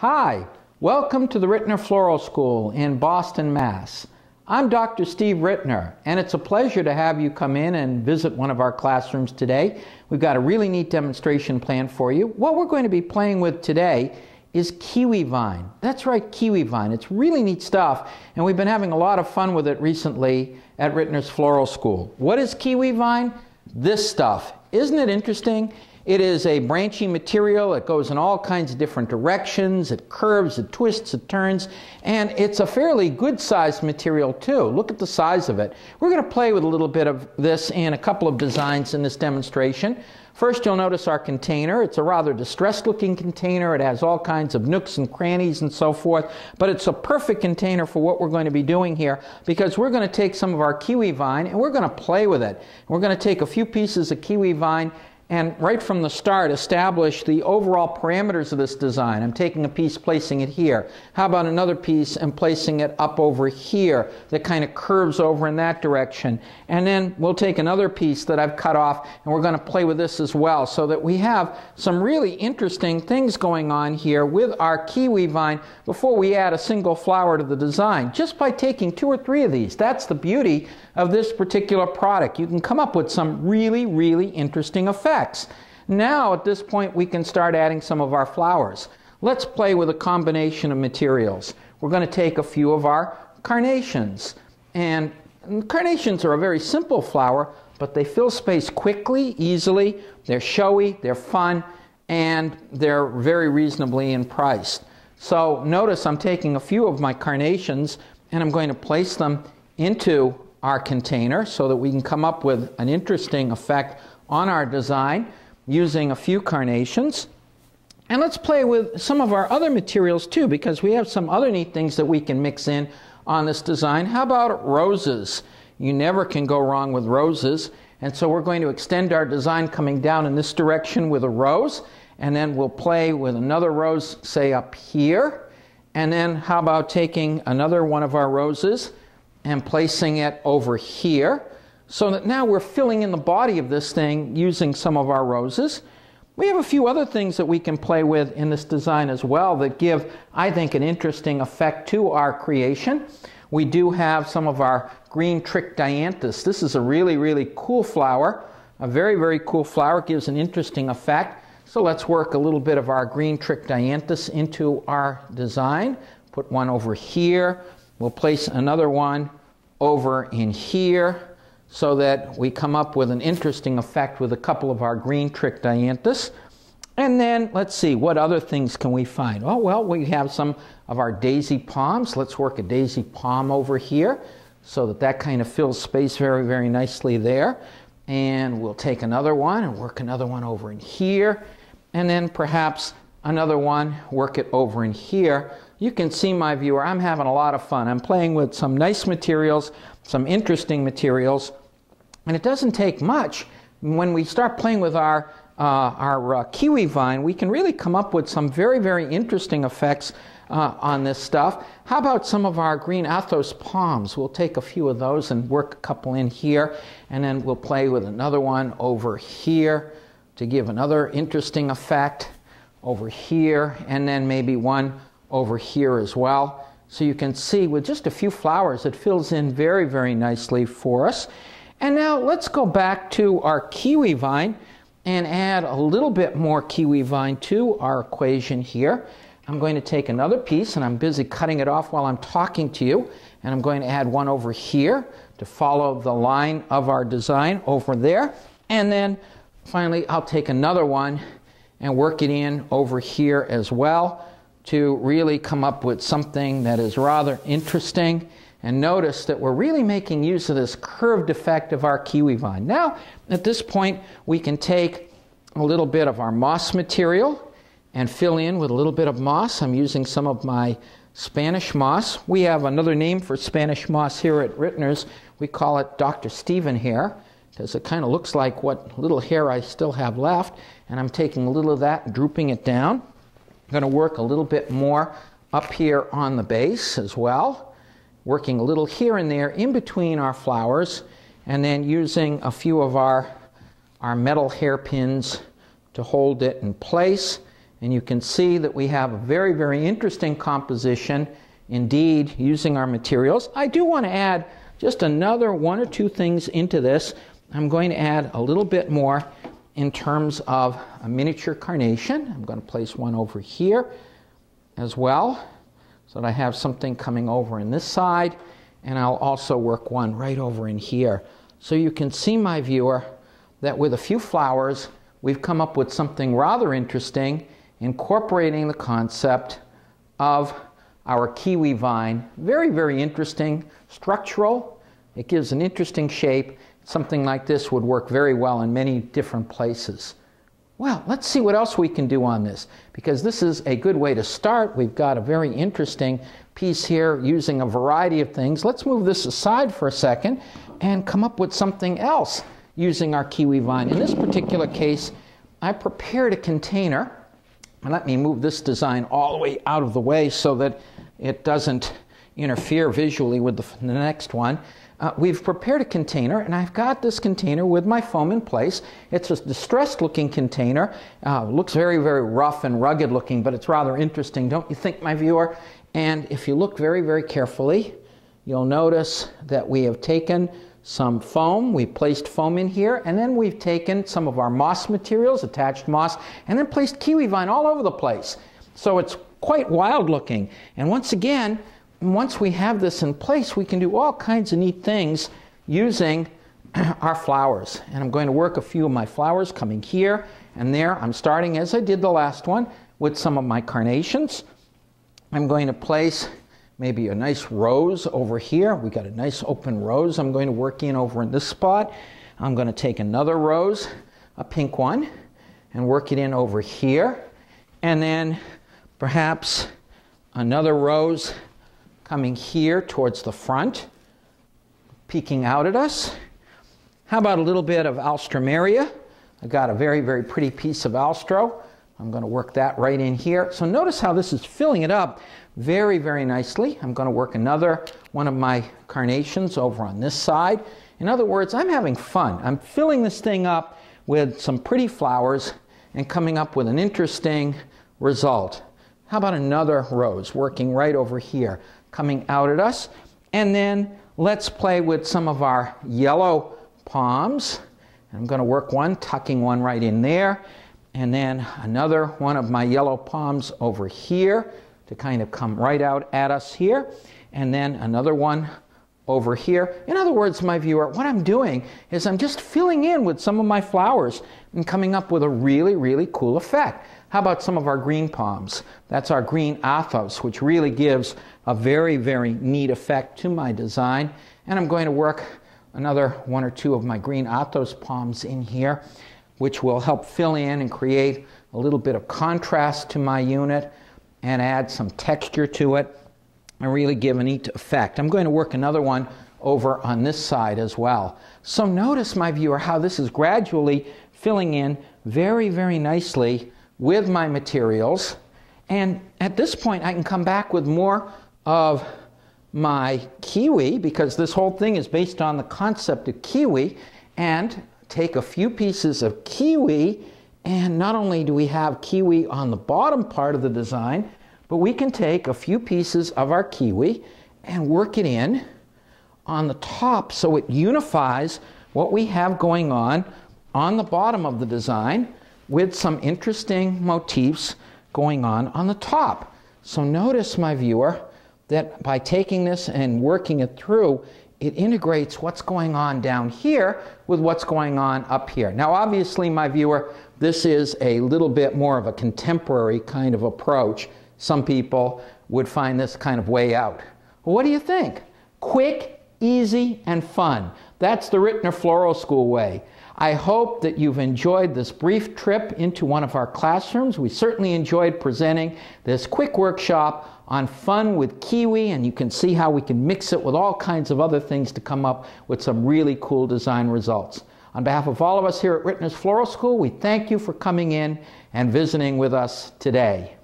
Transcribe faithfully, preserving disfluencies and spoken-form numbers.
Hi, welcome to the Rittner Floral School in Boston, Mass. I'm Doctor Steve Rittner, and it's a pleasure to have you come in and visit one of our classrooms today. We've got a really neat demonstration plan for you. What we're going to be playing with today is Kiwi Vine. That's right, Kiwi Vine. It's really neat stuff, and we've been having a lot of fun with it recently at Rittner's Floral School. What is Kiwi Vine? This stuff. Isn't it interesting? It is a branching material. It goes in all kinds of different directions. It curves, it twists, it turns, and it's a fairly good-sized material too. Look at the size of it. We're going to play with a little bit of this and a couple of designs in this demonstration. First, you'll notice our container. It's a rather distressed-looking container. It has all kinds of nooks and crannies and so forth, but it's a perfect container for what we're going to be doing here because we're going to take some of our kiwi vine and we're going to play with it. We're going to take a few pieces of kiwi vine and right from the start establish the overall parameters of this design. I'm taking a piece, placing it here. How about another piece and placing it up over here that kind of curves over in that direction? And then we'll take another piece that I've cut off and we're going to play with this as well so that we have some really interesting things going on here with our kiwi vine before we add a single flower to the design just by taking two or three of these. That's the beauty of this particular product. You can come up with some really, really interesting effects. Now, at this point, we can start adding some of our flowers. Let's play with a combination of materials. We're going to take a few of our carnations. And carnations are a very simple flower, but they fill space quickly, easily. They're showy, they're fun, and they're very reasonably in price. So notice I'm taking a few of my carnations, and I'm going to place them into our container so that we can come up with an interesting effect on our design using a few carnations. And let's play with some of our other materials too, because we have some other neat things that we can mix in on this design. How about roses? You never can go wrong with roses. And so we're going to extend our design coming down in this direction with a rose, and then we'll play with another rose, say up here. And then how about taking another one of our roses and placing it over here? So that now we're filling in the body of this thing using some of our roses. We have a few other things that we can play with in this design as well that give, I think, an interesting effect to our creation. We do have some of our green Trick Dianthus. This is a really, really cool flower. A very, very cool flower. It gives an interesting effect. So let's work a little bit of our green Trick Dianthus into our design. Put one over here. We'll place another one over in here, so that we come up with an interesting effect with a couple of our green Trick Dianthus. And then, let's see, what other things can we find? Oh, well, we have some of our daisy palms. Let's work a daisy palm over here so that that kind of fills space very, very nicely there. And we'll take another one and work another one over in here. And then perhaps another one, work it over in here. You can see, my viewer, I'm having a lot of fun. I'm playing with some nice materials, some interesting materials, and it doesn't take much. When we start playing with our, uh, our uh, kiwi vine, we can really come up with some very, very interesting effects uh, on this stuff. How about some of our green Athos palms? We'll take a few of those and work a couple in here, and then we'll play with another one over here to give another interesting effect over here, and then maybe one over here as well. So you can see with just a few flowers it fills in very, very nicely for us. And now let's go back to our kiwi vine and add a little bit more kiwi vine to our equation here. I'm going to take another piece, and I'm busy cutting it off while I'm talking to you, and I'm going to add one over here to follow the line of our design over there. And then finally I'll take another one and work it in over here as well to really come up with something that is rather interesting. And notice that we're really making use of this curved effect of our kiwi vine. Now, at this point, we can take a little bit of our moss material and fill in with a little bit of moss. I'm using some of my Spanish moss. We have another name for Spanish moss here at Rittner's. We call it Doctor Stephen hair, because it kind of looks like what little hair I still have left. And I'm taking a little of that and drooping it down. I'm going to work a little bit more up here on the base as well, working a little here and there in between our flowers, and then using a few of our, our metal hairpins to hold it in place. And you can see that we have a very, very interesting composition indeed using our materials. I do want to add just another one or two things into this. I'm going to add a little bit more in terms of a miniature carnation. I'm going to place one over here as well, so that I have something coming over in this side, and I'll also work one right over in here. So you can see, my viewer, that with a few flowers we've come up with something rather interesting, incorporating the concept of our kiwi vine. Very, very interesting, structural. It gives an interesting shape. Something like this would work very well in many different places. Well, let's see what else we can do on this, because this is a good way to start. We've got a very interesting piece here using a variety of things. Let's move this aside for a second and come up with something else using our kiwi vine. In this particular case, I prepared a container. And let me move this design all the way out of the way so that it doesn't interfere visually with the, the next one. Uh, we've prepared a container, and I've got this container with my foam in place. It's a distressed looking container. Uh, looks very, very rough and rugged looking, but it's rather interesting, don't you think, my viewer? And if you look very, very carefully, you'll notice that we have taken some foam, we placed foam in here, and then we've taken some of our moss materials, attached moss, and then placed kiwi vine all over the place. So it's quite wild looking. And once again, once we have this in place, we can do all kinds of neat things using our flowers. And I'm going to work a few of my flowers coming here and there. I'm starting, as I did the last one, with some of my carnations. I'm going to place maybe a nice rose over here. We got a nice open rose I'm going to work in over in this spot. I'm going to take another rose, a pink one, and work it in over here. And then perhaps another rose coming here towards the front, peeking out at us. How about a little bit of alstroemeria? I got a very, very pretty piece of alstro. I'm going to work that right in here. So notice how this is filling it up very, very nicely. I'm going to work another one of my carnations over on this side. In other words, I'm having fun. I'm filling this thing up with some pretty flowers and coming up with an interesting result. How about another rose working right over here, coming out at us? And then let's play with some of our yellow palms. I'm going to work one, tucking one right in there, and then another one of my yellow palms over here to kind of come right out at us here, and then another one over here. In other words, my viewer, what I'm doing is I'm just filling in with some of my flowers and coming up with a really, really cool effect. How about some of our green palms? That's our green Athos, which really gives a very, very neat effect to my design. And I'm going to work another one or two of my green Athos palms in here, which will help fill in and create a little bit of contrast to my unit and add some texture to it and really give a neat effect. I'm going to work another one over on this side as well. So notice, my viewer, how this is gradually filling in very, very nicely with my materials. And at this point, I can come back with more of my kiwi, because this whole thing is based on the concept of kiwi, and take a few pieces of kiwi, and not only do we have kiwi on the bottom part of the design, but we can take a few pieces of our kiwi and work it in on the top so it unifies what we have going on on the bottom of the design with some interesting motifs going on on the top. So notice, my viewer, that by taking this and working it through, it integrates what's going on down here with what's going on up here. Now, obviously, my viewer, this is a little bit more of a contemporary kind of approach. Some people would find this kind of way out. Well, what do you think? Quick, easy, and fun. That's the Rittner Floral School way. I hope that you've enjoyed this brief trip into one of our classrooms. We certainly enjoyed presenting this quick workshop on fun with kiwi, and you can see how we can mix it with all kinds of other things to come up with some really cool design results. On behalf of all of us here at Rittner's Floral School, we thank you for coming in and visiting with us today.